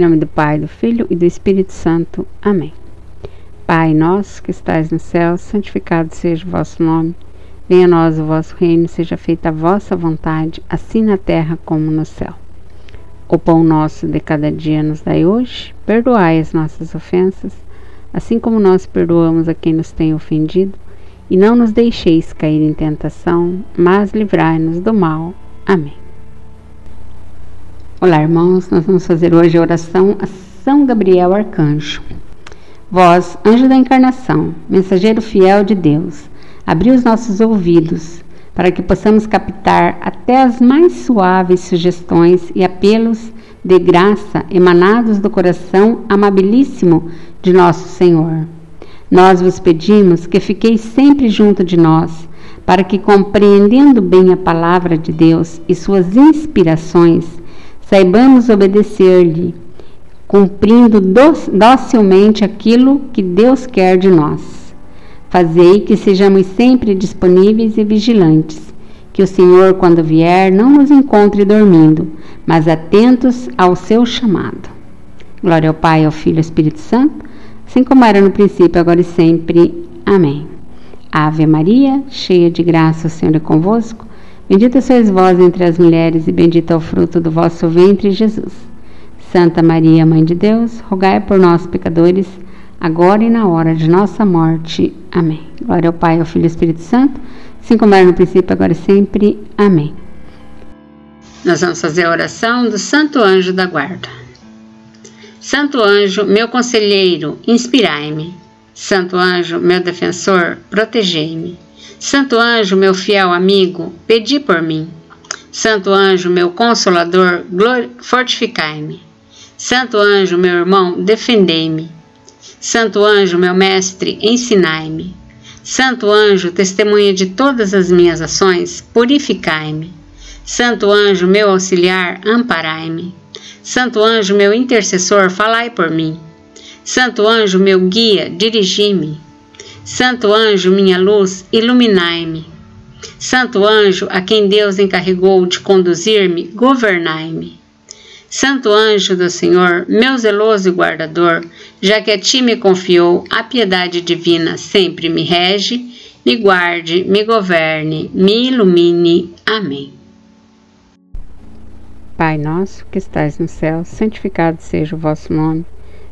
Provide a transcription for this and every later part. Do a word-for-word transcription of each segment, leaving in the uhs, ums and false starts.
Em nome do Pai, do Filho e do Espírito Santo. Amém. Pai nosso que estais no céu, santificado seja o vosso nome. Venha a nós o vosso reino, seja feita a vossa vontade, assim na terra como no céu. O pão nosso de cada dia nos dai hoje, perdoai as nossas ofensas, assim como nós perdoamos a quem nos tem ofendido, e não nos deixeis cair em tentação, mas livrai-nos do mal. Amém. Olá, irmãos, nós vamos fazer hoje a oração a São Gabriel Arcanjo. Vós, anjo da encarnação, mensageiro fiel de Deus, abri os nossos ouvidos, para que possamos captar até as mais suaves sugestões e apelos de graça emanados do coração amabilíssimo de nosso Senhor. Nós vos pedimos que fiqueis sempre junto de nós, para que, compreendendo bem a palavra de Deus e suas inspirações, saibamos obedecer-lhe, cumprindo docilmente aquilo que Deus quer de nós. Fazei que sejamos sempre disponíveis e vigilantes, que o Senhor, quando vier, não nos encontre dormindo, mas atentos ao seu chamado. Glória ao Pai, ao Filho e ao Espírito Santo, assim como era no princípio, agora e sempre. Amém. Ave Maria, cheia de graça, o Senhor é convosco. Bendita sois vós entre as mulheres e bendito é o fruto do vosso ventre, Jesus. Santa Maria, Mãe de Deus, rogai por nós, pecadores, agora e na hora de nossa morte. Amém. Glória ao Pai, ao Filho e ao Espírito Santo, assim como era no princípio, agora e sempre. Amém. Nós vamos fazer a oração do Santo Anjo da Guarda. Santo Anjo, meu conselheiro, inspirai-me. Santo Anjo, meu defensor, protegei-me. Santo Anjo, meu fiel amigo, pedi por mim. Santo Anjo, meu consolador, fortificai-me. Santo Anjo, meu irmão, defendei-me. Santo anjo, meu mestre, ensinai-me. Santo anjo, testemunha de todas as minhas ações, purificai-me. Santo anjo, meu auxiliar, amparai-me. Santo anjo, meu intercessor, falai por mim. Santo anjo, meu guia, dirigi-me. Santo anjo, minha luz, iluminai-me. Santo anjo, a quem Deus encarregou de conduzir-me, governai-me. Santo anjo do Senhor, meu zeloso guardador, já que a ti me confiou, a piedade divina sempre me rege, me guarde, me governe, me ilumine. Amém. Pai nosso que estais no céu, santificado seja o vosso nome.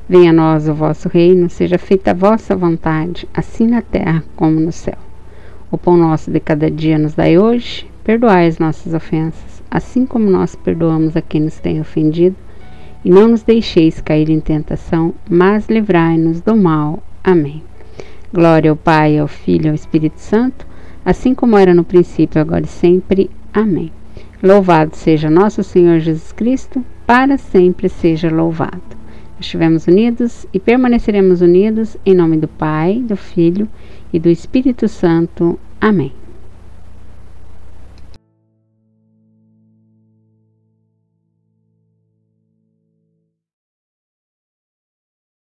Venha a nós o vosso reino, seja feita a vossa vontade, assim na terra como no céu. O pão nosso de cada dia nos dai hoje, perdoai as nossas ofensas, assim como nós perdoamos a quem nos tem ofendido, e não nos deixeis cair em tentação, mas livrai-nos do mal. Amém. Glória ao Pai, ao Filho e ao Espírito Santo, assim como era no princípio, agora e sempre. Amém. Louvado seja nosso Senhor Jesus Cristo, para sempre seja louvado. Estivemos unidos e permaneceremos unidos em nome do Pai, do Filho e do Espírito Santo. Amém.